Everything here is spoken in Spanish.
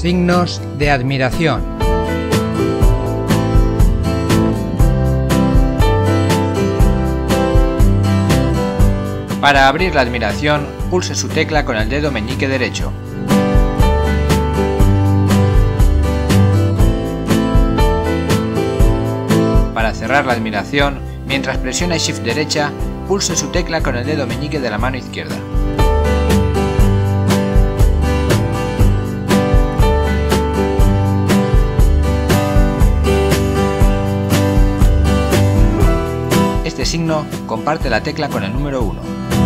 signos de admiración. Para abrir la admiración, pulse su tecla con el dedo meñique derecho. Para cerrar la admiración, mientras presiona Shift derecha, pulse su tecla con el dedo meñique de la mano izquierda. Este signo comparte la tecla con el número 1.